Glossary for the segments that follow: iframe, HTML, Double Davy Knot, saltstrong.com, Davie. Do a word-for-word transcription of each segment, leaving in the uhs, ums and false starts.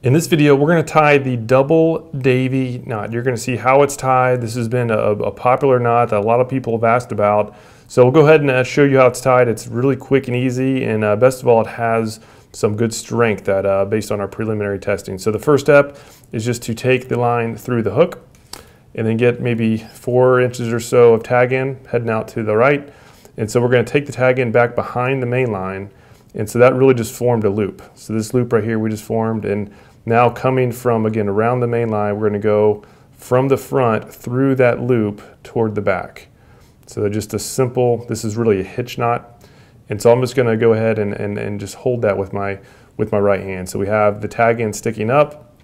In this video, we're going to tie the double Davy knot. You're going to see how it's tied. This has been a, a popular knot that a lot of people have asked about. So we'll go ahead and uh, show you how it's tied. It's really quick and easy, and uh, best of all, it has some good strength that, uh, based on our preliminary testing. So the first step is just to take the line through the hook and then get maybe four inches or so of tag end heading out to the right. And so we're going to take the tag end back behind the main line. And so that really just formed a loop. So this loop right here we just formed, and now coming from, again, around the main line, we're going to go from the front through that loop toward the back. So just a simple, this is really a hitch knot. And so I'm just going to go ahead and, and, and just hold that with my, with my right hand. So we have the tag end sticking up,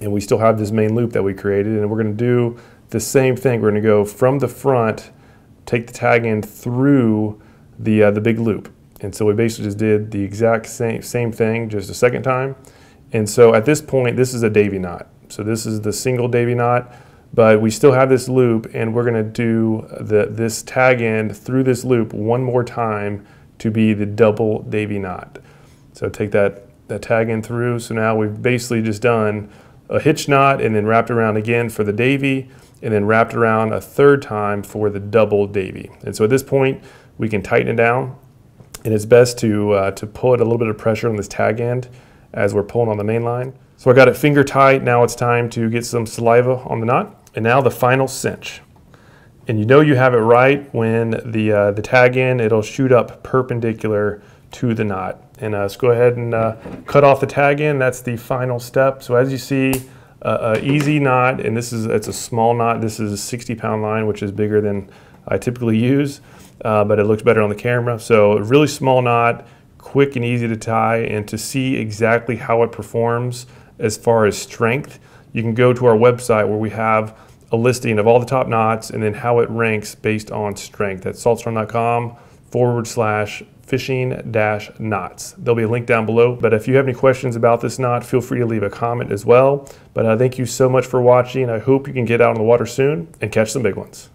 and we still have this main loop that we created, and we're going to do the same thing. We're going to go from the front, take the tag end through the, uh, the big loop. And so we basically just did the exact same, same thing just a second time. And so at this point, this is a Davy knot. So this is the single Davy knot, but we still have this loop, and we're gonna do the, this tag end through this loop one more time to be the double Davy knot. So take that, that tag end through. So now we've basically just done a hitch knot and then wrapped around again for the Davy, and then wrapped around a third time for the double Davy. And so at this point, we can tighten it down. And it's best to, uh, to put a little bit of pressure on this tag end as we're pulling on the main line. So I got it finger tight. Now it's time to get some saliva on the knot. And now the final cinch. And you know you have it right when the, uh, the tag end, it'll shoot up perpendicular to the knot. And uh, let's go ahead and uh, cut off the tag end. That's the final step. So as you see, uh, an easy knot, and this is, it's a small knot. This is a sixty pound line, which is bigger than I typically use, uh, but it looks better on the camera. So a really small knot, quick and easy to tie, and to see exactly how it performs as far as strength, you can go to our website where we have a listing of all the top knots and then how it ranks based on strength at saltstrong.com forward slash fishing dash knots. There'll be a link down below, but if you have any questions about this knot, feel free to leave a comment as well. But uh, thank you so much for watching. I hope you can get out on the water soon and catch some big ones.